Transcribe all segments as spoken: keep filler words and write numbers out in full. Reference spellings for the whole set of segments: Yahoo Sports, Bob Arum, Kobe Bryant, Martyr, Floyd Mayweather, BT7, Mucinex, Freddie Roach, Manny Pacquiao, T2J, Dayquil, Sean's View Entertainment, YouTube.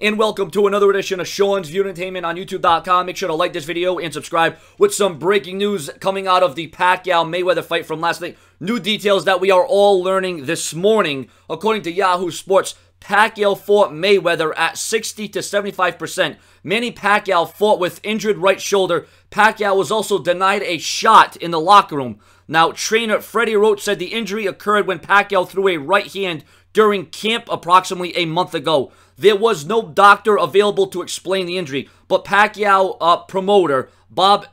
and welcome to another edition of Sean's View Entertainment on YouTube dot com. Make sure to like this video and subscribe with some breaking news coming out of the Pacquiao-Mayweather fight from last night. New details that we are all learning this morning. According to Yahoo Sports, Pacquiao fought Mayweather at sixty to seventy-five percent. Manny Pacquiao fought with injured right shoulder. Pacquiao was also denied a shot in the locker room. Now, trainer Freddie Roach said the injury occurred when Pacquiao threw a right hand during camp approximately a month ago. There was no doctor available to explain the injury, but Pacquiao uh, promoter Bob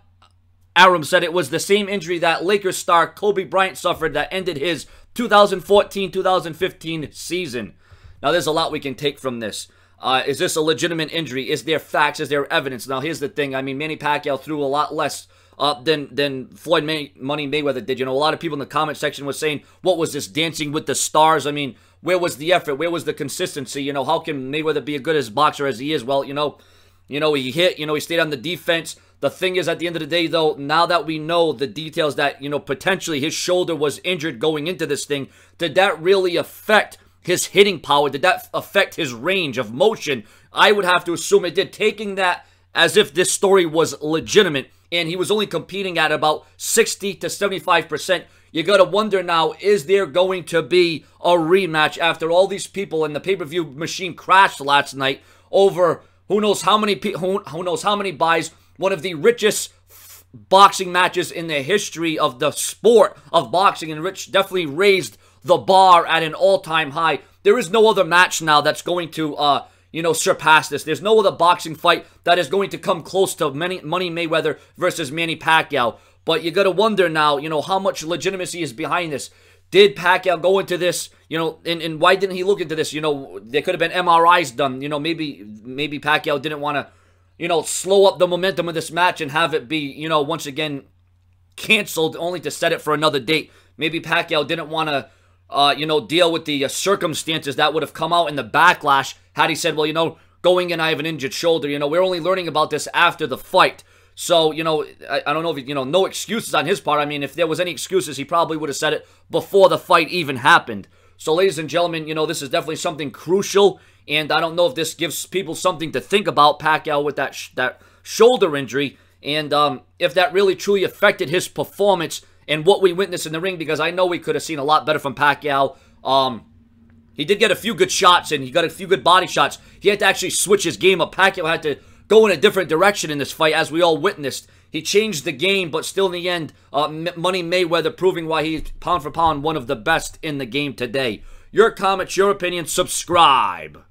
Arum said it was the same injury that Lakers star Kobe Bryant suffered that ended his two thousand fourteen two thousand fifteen season. Now, there's a lot we can take from this. Uh, is this a legitimate injury? Is there facts? Is there evidence? Now, here's the thing. I mean, Manny Pacquiao threw a lot less uh, than, than Floyd May Money Mayweather did. You know, a lot of people in the comment section were saying, what was this, Dancing with the Stars? I mean, where was the effort? Where was the consistency? You know, how can Mayweather be a good as boxer as he is? Well, you know, you know, he hit. You know, he stayed on the defense. The thing is, at the end of the day, though, now that we know the details that, you know, potentially his shoulder was injured going into this thing, did that really affect his hitting power? Did that affect his range of motion? I would have to assume it did. Taking that as if this story was legitimate and he was only competing at about sixty to seventy-five percent, you got to wonder now, is there going to be a rematch after all these people and the pay-per-view machine crashed last night over who knows how many who, who knows how many buys, one of the richest boxing matches in the history of the sport of boxing, and Rich definitely raised the bar at an all-time high. There is no other match now that's going to, uh, you know, surpass this. There's no other boxing fight that is going to come close to Manny, Money Mayweather versus Manny Pacquiao. But you got to wonder now, you know, how much legitimacy is behind this. Did Pacquiao go into this, you know, and, and why didn't he look into this? You know, there could have been M R Is done. You know, maybe, maybe Pacquiao didn't want to, you know, slow up the momentum of this match and have it be, you know, once again canceled only to set it for another date. Maybe Pacquiao didn't want to, Uh, you know, deal with the uh, circumstances that would have come out in the backlash had he said, well, you know, going in, I have an injured shoulder. You know, we're only learning about this after the fight. So, you know, I, I don't know if, he, you know, no excuses on his part. I mean, if there was any excuses, he probably would have said it before the fight even happened. So, ladies and gentlemen, you know, this is definitely something crucial, and I don't know if this gives people something to think about Pacquiao with that, sh that shoulder injury, and um, if that really truly affected his performance and what we witnessed in the ring, because I know we could have seen a lot better from Pacquiao. Um, he did get a few good shots, and he got a few good body shots. He had to actually switch his game up. Pacquiao had to go in a different direction in this fight, as we all witnessed. He changed the game, but still in the end, uh, Money Mayweather proving why he's, pound for pound, one of the best in the game today. Your comments, your opinion, subscribe.